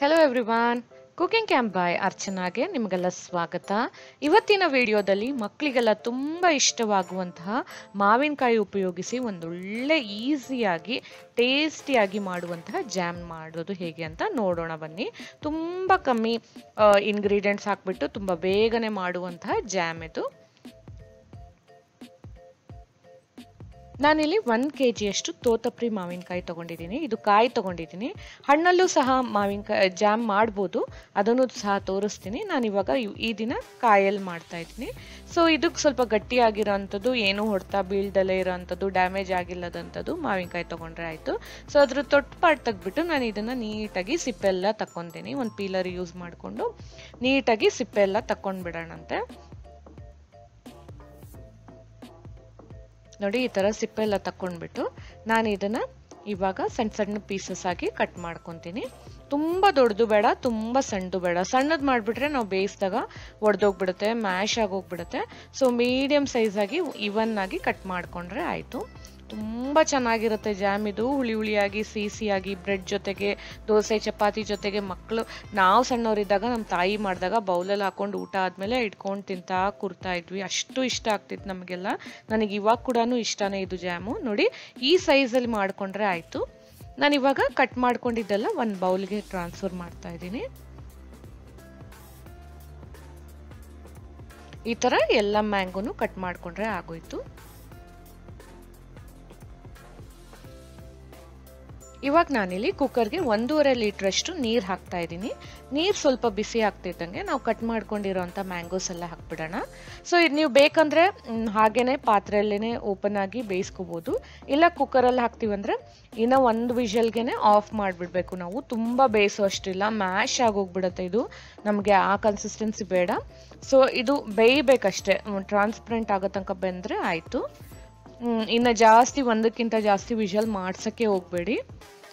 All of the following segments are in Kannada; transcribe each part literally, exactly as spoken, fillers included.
Hello everyone, Cooking Camp by Archana ge nimagella swagata. Ivattina video dalli makkaligella tumba ishtavaguvantaha maavinkaಯಿ ಉಪಯೋಗಿಸಿ ಒಂದು ಒಳ್ಳೆ ಈಜಿಯಾಗಿ ಟೇಸ್ಟಿಯಾಗಿ ಮಾಡುವಂತ ಜಾಮ್ ಮಾಡೋದು ಹೇಗೆ ಅಂತ ನೋಡೋಣ ಬನ್ನಿ. ತುಂಬಾ ಕಮ್ಮಿ ಇಂಗ್ರೀಡಿಯೆಂಟ್ಸ್ ಹಾಕಿಬಿಟ್ಟು ತುಂಬಾ ಬೇಗನೆ ಮಾಡುವಂತ ಜಾಮ್ ಇದು. ನಾನು ಇಲ್ಲಿ ಒಂದು ಕೆಜಿ ಅಷ್ಟು ತೋತಪ್ರಿ ಮಾವಿನಕಾಯಿ ತಗೊಂಡಿದ್ದೀನಿ. ಇದು ಕಾಯಿ ತಗೊಂಡಿದ್ದೀನಿ. ಹಣ್ಣಲ್ಲೂ ಸಹ ಮಾವಿನಕಾಯಿ ಜಾಮ್ ಮಾಡಬಹುದು, ಅದನ್ನು ಸಹ ತೋರಿಸ್ತೀನಿ. ನಾನು ಇವಾಗ ಈ ದಿನ ಕಾಯಲ್ಲಿ ಮಾಡ್ತಾ ಇದ್ದೀನಿ. ಸೋ ಇದಕ್ಕೆ ಸ್ವಲ್ಪ ಗಟ್ಟಿಯಾಗಿರೋಂತದ್ದು, ಏನು ಹೊರತಾ ಬೀಳ್ದಲೇ ಇರೋಂತದ್ದು, ಡ್ಯಾಮೇಜ್ ಆಗಿಲ್ಲದಂತದ್ದು ಮಾವಿನಕಾಯಿ ತಗೊಂಡ್ರೆ ಆಯ್ತು. ಸೋ ಅದರ ತೊಟ್ಟು ಪಾರ್ಟ್ ತೆಗೆಬಿಟ್ಟು ನಾನು ಇದನ್ನ ನೀಟಾಗಿ ಸಿಪ್ಪೆಲ್ಲ ತಕೊಂತೀನಿ. ಒಂದು ಪೀಲರ್ ಯೂಸ್ ಮಾಡಿಕೊಂಡು ನೀಟಾಗಿ ಸಿಪ್ಪೆಲ್ಲ ತಕೊಂಡು ಬಿಡೋಣಂತೆ. ನೋಡಿ, ಈ ತರ ಸಿಪ್ಪೆ ಎಲ್ಲ ತಕೊಂಡ್ಬಿಟ್ಟು ನಾನು ಇದನ್ನ ಇವಾಗ ಸಣ್ಣ ಸಣ್ಣ ಪೀಸಸ್ ಆಗಿ ಕಟ್ ಮಾಡ್ಕೊಂತೀನಿ. ತುಂಬಾ ದೊಡ್ಡದು ಬೇಡ, ತುಂಬಾ ಸಣ್ಣದು ಬೇಡ. ಸಣ್ಣದು ಮಾಡಿಬಿಟ್ರೆ ನಾವು ಬೇಯಿಸಿದಾಗ ಒಡೆದೋಗ್ಬಿಡುತ್ತೆ, ಮ್ಯಾಶ್ ಆಗೋಗ್ಬಿಡುತ್ತೆ. ಸೊ ಮೀಡಿಯಂ ಸೈಜ್ ಆಗಿ ಇವನ್ ಆಗಿ ಕಟ್ ಮಾಡ್ಕೊಂಡ್ರೆ ಆಯಿತು. ತುಂಬಾ ಚೆನ್ನಾಗಿರುತ್ತೆ ಜಾಮ್ ಇದು. ಹುಳಿ ಹುಳಿಯಾಗಿ ಸಿಹಿಸಿಯಾಗಿ ಬ್ರೆಡ್ ಜೊತೆಗೆ, ದೋಸೆ ಚಪಾತಿ ಜೊತೆಗೆ, ಮಕ್ಕಳು ನಾವು ಸಣ್ಣವರಿದ್ದಾಗ ನಮ್ಮ ತಾಯಿ ಮಾಡಿದಾಗ ಬೌಲಲ್ಲಿ ಹಾಕೊಂಡು ಊಟ ಆದಮೇಲೆ ಇಟ್ಕೊಂಡು ತಿಂತಾ ಕೂರ್ತಾ ಇದ್ವಿ. ಅಷ್ಟು ಇಷ್ಟ ಆಗ್ತಿತ್ತು ನಮಗೆಲ್ಲ. ನನಗೆ ಇವಾಗ ಕೂಡ ಇಷ್ಟನೇ ಇದು ಜಾಮು. ನೋಡಿ, ಈ ಸೈಜಲ್ಲಿ ಮಾಡಿಕೊಂಡ್ರೆ ಆಯಿತು. ನಾನು ಇವಾಗ ಕಟ್ ಮಾಡ್ಕೊಂಡಿದ್ದೆಲ್ಲ ಒಂದು ಬೌಲ್ಗೆ ಟ್ರಾನ್ಸ್ಫರ್ ಮಾಡ್ತಾ ಇದ್ದೀನಿ. ಈ ಥರ ಎಲ್ಲ ಮ್ಯಾಂಗೋನು ಕಟ್ ಮಾಡಿಕೊಂಡ್ರೆ ಆಗೋಯ್ತು. ಇವಾಗ ನಾನಿಲ್ಲಿ ಕುಕ್ಕರ್ಗೆ ಒಂದೂವರೆ ಲೀಟ್ರಷ್ಟು ನೀರು ಹಾಕ್ತಾ ಇದ್ದೀನಿ. ನೀರು ಸ್ವಲ್ಪ ಬಿಸಿ ಆಗ್ತಿದ್ದಂಗೆ ನಾವು ಕಟ್ ಮಾಡ್ಕೊಂಡಿರೋಂಥ ಮ್ಯಾಂಗೋಸ್ ಎಲ್ಲ ಹಾಕ್ಬಿಡೋಣ. ಸೊ ಇದು ನೀವು ಬೇಕಂದರೆ ಹಾಗೇ ಪಾತ್ರೆಯಲ್ಲೇ ಓಪನ್ ಆಗಿ ಬೇಯಿಸ್ಕೋಬೋದು. ಇಲ್ಲ ಕುಕ್ಕರಲ್ಲಿ ಹಾಕ್ತೀವಂದರೆ ಇನ್ನು ಒಂದು ವಿಷಲ್ಗೆ ಆಫ್ ಮಾಡಿಬಿಡ್ಬೇಕು ನಾವು. ತುಂಬ ಬೇಯಿಸೋ ಅಷ್ಟಿಲ್ಲ, ಮ್ಯಾಶ್ ಆಗೋಗ್ಬಿಡುತ್ತೆ ಇದು. ನಮಗೆ ಆ ಕನ್ಸಿಸ್ಟೆನ್ಸಿ ಬೇಡ. ಸೊ ಇದು ಬೇಯಬೇಕಷ್ಟೇ, ಟ್ರಾನ್ಸ್ಪರೆಂಟ್ ಆಗೋ ತನಕ ಬಂದರೆ ಆಯಿತು. ಇನ್ನು ಜಾಸ್ತಿ ಒಂದಕ್ಕಿಂತ ಜಾಸ್ತಿ ವಿಷಲ್ ಮಾಡ್ಸೋಕ್ಕೆ ಹೋಗಬೇಡಿ.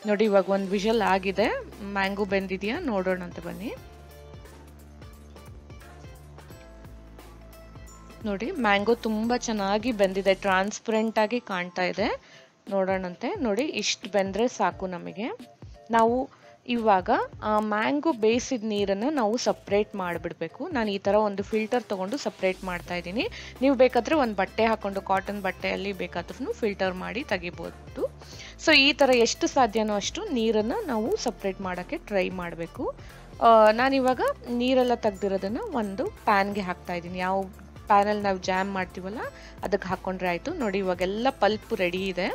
ನೋಡಿ, ಇವಾಗ ಒಂದು ವಿಷಲ್ ಆಗಿದೆ. ಮ್ಯಾಂಗೋ ಬೆಂದಿದೆಯಾ ನೋಡೋಣ ಅಂತ ಬನ್ನಿ. ನೋಡಿ, ಮ್ಯಾಂಗೋ ತುಂಬ ಚೆನ್ನಾಗಿ ಬೆಂದಿದೆ, ಟ್ರಾನ್ಸ್ಪರೆಂಟ್ ಆಗಿ ಕಾಣ್ತಾ ಇದೆ. ನೋಡೋಣಂತೆ. ನೋಡಿ, ಇಷ್ಟು ಬೆಂದರೆ ಸಾಕು ನಮಗೆ. ನಾವು ಇವಾಗ ಆ ಮ್ಯಾಂಗೋ ಬೇಯಿಸಿದ ನೀರನ್ನು ನಾವು ಸಪ್ರೇಟ್ ಮಾಡಿಬಿಡಬೇಕು. ನಾನು ಈ ಥರ ಒಂದು ಫಿಲ್ಟರ್ ತೊಗೊಂಡು ಸಪ್ರೇಟ್ ಮಾಡ್ತಾ ಇದ್ದೀನಿ. ನೀವು ಬೇಕಾದರೆ ಒಂದು ಬಟ್ಟೆ ಹಾಕ್ಕೊಂಡು ಕಾಟನ್ ಬಟ್ಟೆಯಲ್ಲಿ ಬೇಕಾದ್ರೂ ಫಿಲ್ಟರ್ ಮಾಡಿ ತೆಗಿಬೋದು. ಸೊ ಈ ಥರ ಎಷ್ಟು ಸಾಧ್ಯನೋ ಅಷ್ಟು ನೀರನ್ನು ನಾವು ಸಪ್ರೇಟ್ ಮಾಡೋಕ್ಕೆ ಟ್ರೈ ಮಾಡಬೇಕು. ನಾನಿವಾಗ ನೀರೆಲ್ಲ ತೆಗ್ದಿರೋದನ್ನು ಒಂದು ಪ್ಯಾನ್ಗೆ ಹಾಕ್ತಾ ಇದ್ದೀನಿ. ಯಾವ ಪ್ಯಾನಲ್ಲಿ ನಾವು ಜಾಮ್ ಮಾಡ್ತೀವಲ್ಲ ಅದಕ್ಕೆ ಹಾಕ್ಕೊಂಡ್ರೆ ಆಯಿತು. ನೋಡಿ, ಇವಾಗೆಲ್ಲ ಪಲ್ಪ್ ರೆಡಿ ಇದೆ.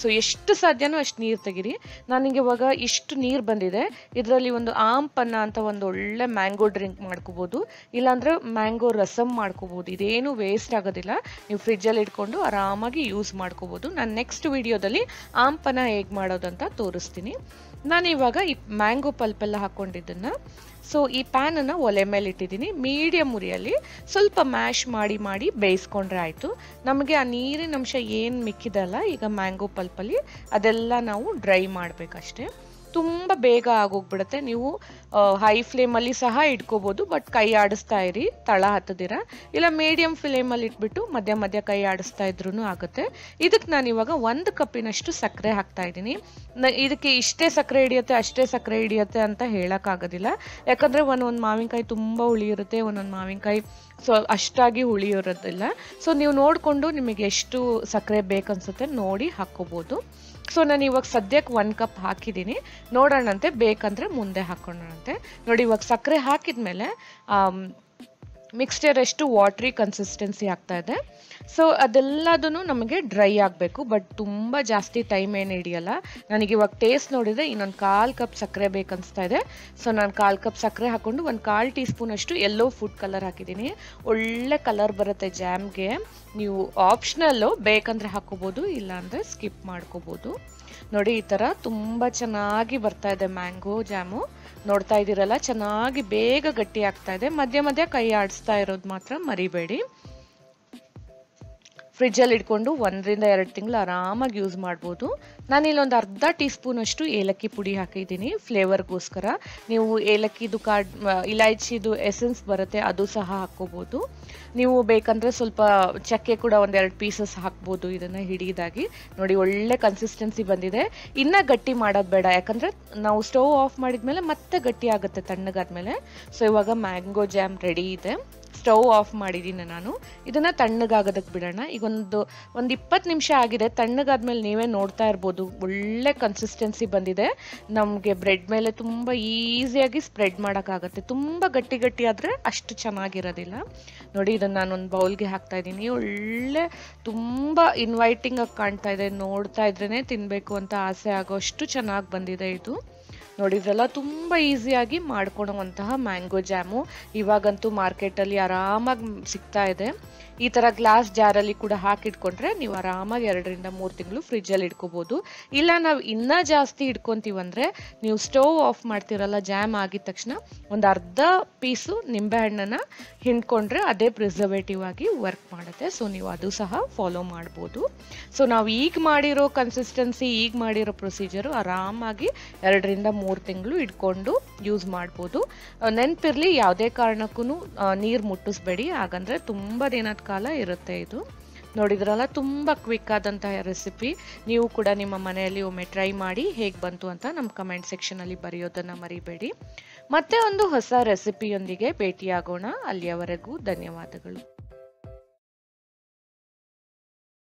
ಸೊ ಎಷ್ಟು ಸಾಧ್ಯನೋ ಅಷ್ಟು ನೀರು ತೆಗೀರಿ. ನನಗೆ ಇವಾಗ ಇಷ್ಟು ನೀರು ಬಂದಿದೆ. ಇದರಲ್ಲಿ ಒಂದು ಆಮ್ ಪನ್ನ ಅಂತ ಒಂದು ಒಳ್ಳೆ ಮ್ಯಾಂಗೋ ಡ್ರಿಂಕ್ ಮಾಡ್ಕೋಬೋದು, ಇಲ್ಲಾಂದರೆ ಮ್ಯಾಂಗೋ ರಸಮ್ ಮಾಡ್ಕೋಬೋದು. ಇದೇನು ವೇಸ್ಟ್ ಆಗೋದಿಲ್ಲ. ನೀವು ಫ್ರಿಜ್ಜಲ್ಲಿ ಇಟ್ಕೊಂಡು ಆರಾಮಾಗಿ ಯೂಸ್ ಮಾಡ್ಕೋಬೋದು. ನಾನು ನೆಕ್ಸ್ಟ್ ವಿಡಿಯೋದಲ್ಲಿ ಆಮ್ ಪನ್ನ ಹೇಗೆ ಮಾಡೋದಂತ ತೋರಿಸ್ತೀನಿ. ನಾನು ಇವಾಗ ಈ ಮ್ಯಾಂಗೋ ಪಲ್ಪೆಲ್ಲ ಹಾಕ್ಕೊಂಡಿದ್ದನ್ನು ಸೊ ಈ ಪ್ಯಾನನ್ನು ಒಲೆ ಮೇಲೆ ಇಟ್ಟಿದ್ದೀನಿ. ಮೀಡಿಯಮ್ ಉರಿಯಲ್ಲಿ ಸ್ವಲ್ಪ ಮ್ಯಾಶ್ ಮಾಡಿ ಮಾಡಿ ಬೇಯಿಸ್ಕೊಂಡ್ರೆ ಆಯಿತು. ನಮಗೆ ಆ ನೀರಿನ ಅಂಶ ಏನು ಮಿಕ್ಕಿದಲ್ಲ ಈಗ ಮ್ಯಾಂಗೋ ಪಲ್ಪಲ್ಲಿ, ಅದೆಲ್ಲ ನಾವು ಡ್ರೈ ಮಾಡಬೇಕಷ್ಟೆ. ತುಂಬ ಬೇಗ ಆಗೋಗ್ಬಿಡುತ್ತೆ. ನೀವು ಹೈ ಫ್ಲೇಮಲ್ಲಿ ಸಹ ಇಟ್ಕೋಬೋದು, ಬಟ್ ಕೈ ಆಡಿಸ್ತಾ ಇರಿ, ತಳ ಹತ್ತದಿರ. ಇಲ್ಲ ಮೀಡಿಯಮ್ ಫ್ಲೇಮಲ್ಲಿ ಇಟ್ಬಿಟ್ಟು ಮಧ್ಯ ಮಧ್ಯ ಕೈ ಆಡಿಸ್ತಾ ಇದ್ರೂ ಆಗುತ್ತೆ. ಇದಕ್ಕೆ ನಾನಿವಾಗ ಒಂದು ಕಪ್ಪಿನಷ್ಟು ಸಕ್ಕರೆ ಹಾಕ್ತಾ ಇದ್ದೀನಿ. ಇದಕ್ಕೆ ಇಷ್ಟೇ ಸಕ್ಕರೆ ಹಿಡಿಯುತ್ತೆ ಅಷ್ಟೇ ಸಕ್ಕರೆ ಹಿಡಿಯುತ್ತೆ ಅಂತ ಹೇಳೋಕ್ಕಾಗೋದಿಲ್ಲ, ಯಾಕಂದರೆ ಒಂದೊಂದು ಮಾವಿನಕಾಯಿ ತುಂಬ ಹುಳಿ ಇರುತ್ತೆ, ಒಂದೊಂದು ಮಾವಿನಕಾಯಿ ಸೊ ಅಷ್ಟಾಗಿ ಹುಳಿ ಇರೋದಿಲ್ಲ. ಸೊ ನೀವು ನೋಡಿಕೊಂಡು ನಿಮಗೆ ಎಷ್ಟು ಸಕ್ಕರೆ ಬೇಕನ್ಸುತ್ತೆ ನೋಡಿ ಹಾಕ್ಕೋಬೋದು. ಸೊ ನಾನು ಇವಾಗ ಸದ್ಯಕ್ಕೆ ಒಂದು ಕಪ್ ಹಾಕಿದ್ದೀನಿ. ನೋಡೋಣಂತೆ, ಬೇಕಂದರೆ ಮುಂದೆ ಹಾಕ್ಕೊಳ್ಳೋಣಂತೆ. ನೋಡಿ, ಇವಾಗ ಸಕ್ಕರೆ ಹಾಕಿದ ಮೇಲೆ ಮಿಕ್ಸ್ಚರ್ ಎಷ್ಟು ವಾಟ್ರಿ ಕನ್ಸಿಸ್ಟೆನ್ಸಿ ಆಗ್ತಾ ಇದೆ. ಸೊ ಅದೆಲ್ಲದೂ ನಮಗೆ ಡ್ರೈ ಆಗಬೇಕು, ಬಟ್ ತುಂಬ ಜಾಸ್ತಿ ಟೈಮ್ ಏನು ಹಿಡಿಯಲ್ಲ. ನನಗಿವಾಗ ಟೇಸ್ಟ್ ನೋಡಿದರೆ ಇನ್ನೊಂದು ಕಾಲು ಕಪ್ ಸಕ್ಕರೆ ಬೇಕನ್ನಿಸ್ತಾ ಇದೆ. ಸೊ ನಾನು ಕಾಲು ಕಪ್ ಸಕ್ಕರೆ ಹಾಕ್ಕೊಂಡು ಒಂದು ಕಾಲು ಟೀ ಸ್ಪೂನಷ್ಟು ಎಲ್ಲೋ ಫುಡ್ ಕಲರ್ ಹಾಕಿದ್ದೀನಿ. ಒಳ್ಳೆ ಕಲರ್ ಬರುತ್ತೆ ಜಾಮ್ಗೆ. ನೀವು ಆಪ್ಷನಲ್ಲು, ಬೇಕಂದರೆ ಹಾಕ್ಕೋಬೋದು, ಇಲ್ಲಾಂದರೆ ಸ್ಕಿಪ್ ಮಾಡ್ಕೋಬೋದು. ನೋಡಿ, ಈ ಥರ ತುಂಬ ಚೆನ್ನಾಗಿ ಬರ್ತಾ ಇದೆ ಮ್ಯಾಂಗೋ ಜಾಮು. ನೋಡ್ತಾ ಇದ್ದೀರಲ್ಲ, ಚೆನ್ನಾಗಿ ಬೇಗ ಗಟ್ಟಿ ಆಗ್ತಾ ಇದೆ. ಮಧ್ಯ ಮಧ್ಯ ಕೈ ಆಡಿಸ್ತಾ ಇರೋದು ಮಾತ್ರ ಮರಿಬೇಡಿ. ಫ್ರಿಜ್ಜಲ್ಲಿ ಇಟ್ಕೊಂಡು ಒಂದರಿಂದ ಎರಡು ತಿಂಗಳು ಆರಾಮಾಗಿ ಯೂಸ್ ಮಾಡ್ಬೋದು. ನಾನು ಇಲ್ಲೊಂದು ಅರ್ಧ ಟೀ ಸ್ಪೂನ್ ಅಷ್ಟು ಏಲಕ್ಕಿ ಪುಡಿ ಹಾಕಿದ್ದೀನಿ ಫ್ಲೇವರ್ಗೋಸ್ಕರ. ನೀವು ಏಲಕ್ಕಿದು ಕಾಡ್ ಇಲೈಚಿದು ಎಸೆನ್ಸ್ ಬರುತ್ತೆ ಅದು ಸಹ ಹಾಕೋಬಹುದು. ನೀವು ಬೇಕಂದ್ರೆ ಸ್ವಲ್ಪ ಚಕ್ಕೆ ಕೂಡ ಒಂದೆರಡು ಪೀಸಸ್ ಹಾಕ್ಬೋದು. ಇದನ್ನು ಹಿಡಿದಾಗಿ ನೋಡಿ ಒಳ್ಳೆ ಕನ್ಸಿಸ್ಟೆನ್ಸಿ ಬಂದಿದೆ. ಇನ್ನೂ ಗಟ್ಟಿ ಮಾಡೋದು ಬೇಡ, ಯಾಕಂದರೆ ನಾವು ಸ್ಟವ್ ಆಫ್ ಮಾಡಿದ್ಮೇಲೆ ಮತ್ತೆ ಗಟ್ಟಿ ಆಗುತ್ತೆ ತಣ್ಣಗಾದ್ಮೇಲೆ. ಸೊ ಇವಾಗ ಮ್ಯಾಂಗೋ ಜ್ಯಾಮ್ ರೆಡಿ ಇದೆ. ಸ್ಟವ್ ಆಫ್ ಮಾಡಿದ್ದೀನಿ ನಾನು. ಇದನ್ನು ತಣ್ಣಗಾಗೋದಕ್ಕೆ ಬಿಡೋಣ. ಈಗ ಒಂದು ಒಂದು ಇಪ್ಪತ್ತು ನಿಮಿಷ ಆಗಿದೆ. ತಣ್ಣಗಾದ್ಮೇಲೆ ನೀವೇ ನೋಡ್ತಾ ಇರ್ಬೋದು ಒಳ್ಳೆ ಕನ್ಸಿಸ್ಟೆನ್ಸಿ ಬಂದಿದೆ. ನಮಗೆ ಬ್ರೆಡ್ ಮೇಲೆ ತುಂಬ ಈಸಿಯಾಗಿ ಸ್ಪ್ರೆಡ್ ಮಾಡೋಕ್ಕಾಗತ್ತೆ. ತುಂಬ ಗಟ್ಟಿ ಗಟ್ಟಿ ಆದರೆ ಅಷ್ಟು ಚೆನ್ನಾಗಿರೋದಿಲ್ಲ. ನೋಡಿ ಇದನ್ನು ನಾನೊಂದು ಬೌಲ್ಗೆ ಹಾಕ್ತಾ ಇದ್ದೀನಿ. ಒಳ್ಳೆ ತುಂಬ ಇನ್ವೈಟಿಂಗಾಗಿ ಕಾಣ್ತಾ ಇದೆ. ನೋಡ್ತಾ ಇದ್ರೇ ತಿನ್ನಬೇಕು ಅಂತ ಆಸೆ ಆಗೋ ಅಷ್ಟು ಚೆನ್ನಾಗಿ ಬಂದಿದೆ ಇದು. ನೋಡಿದ್ರಲ್ಲ, ತುಂಬ ಈಸಿಯಾಗಿ ಮಾಡ್ಕೊಳ್ಳುವಂತಹ ಮ್ಯಾಂಗೋ ಜ್ಯಾಮು ಇವಾಗಂತೂ ಮಾರ್ಕೆಟಲ್ಲಿ ಆರಾಮಾಗಿ ಸಿಗ್ತಾ ಇದೆ. ಈ ಥರ ಗ್ಲಾಸ್ ಜಾರಲ್ಲಿ ಕೂಡ ಹಾಕಿಟ್ಕೊಂಡ್ರೆ ನೀವು ಆರಾಮಾಗಿ ಎರಡರಿಂದ ಮೂರು ತಿಂಗಳು ಫ್ರಿಜ್ಜಲ್ಲಿ ಇಟ್ಕೋಬೋದು. ಇಲ್ಲ ನಾವು ಇನ್ನೂ ಜಾಸ್ತಿ ಇಟ್ಕೊತೀವಂದರೆ ನೀವು ಸ್ಟವ್ ಆಫ್ ಮಾಡ್ತಿರಲ್ಲ, ಜ್ಯಾಮ್ ಆಗಿದ ತಕ್ಷಣ ಒಂದು ಅರ್ಧ ಪೀಸು ನಿಂಬೆಹಣ್ಣನ್ನು ಹಿಂಡ್ಕೊಂಡ್ರೆ ಅದೇ ಪ್ರಿಸರ್ವೇಟಿವ್ ಆಗಿ ವರ್ಕ್ ಮಾಡುತ್ತೆ. ಸೊ ನೀವು ಅದು ಸಹ ಫಾಲೋ ಮಾಡ್ಬೋದು. ಸೊ ನಾವು ಈಗ ಮಾಡಿರೋ ಕನ್ಸಿಸ್ಟೆನ್ಸಿ, ಈಗ ಮಾಡಿರೋ ಪ್ರೊಸೀಜರು ಆರಾಮಾಗಿ ಎರಡರಿಂದ ಮೂರು ತಿಂಗಳು ಇಟ್ಕೊಂಡು ಯೂಸ್ ಮಾಡ್ಬೋದು. ನೆನಪಿರಲಿ, ಯಾವುದೇ ಕಾರಣಕ್ಕೂ ನೀರು ಮುಟ್ಟಿಸ್ಬೇಡಿ, ಹಾಗಂದರೆ ತುಂಬ ದಿನದ ಕಾಲ ಇರುತ್ತೆ ಇದು. ನೋಡಿದ್ರಲ್ಲ, ತುಂಬ ಕ್ವಿಕ್ ಆದಂತಹ ರೆಸಿಪಿ. ನೀವು ಕೂಡ ನಿಮ್ಮ ಮನೆಯಲ್ಲಿ ಒಮ್ಮೆ ಟ್ರೈ ಮಾಡಿ ಹೇಗೆ ಬಂತು ಅಂತ ನಮ್ಮ ಕಮೆಂಟ್ ಸೆಕ್ಷನಲ್ಲಿ ಬರೆಯೋದನ್ನು ಮರಿಬೇಡಿ. ಮತ್ತೆ ಒಂದು ಹೊಸ ರೆಸಿಪಿಯೊಂದಿಗೆ ಭೇಟಿಯಾಗೋಣ. ಅಲ್ಲಿಯವರೆಗೂ ಧನ್ಯವಾದಗಳು.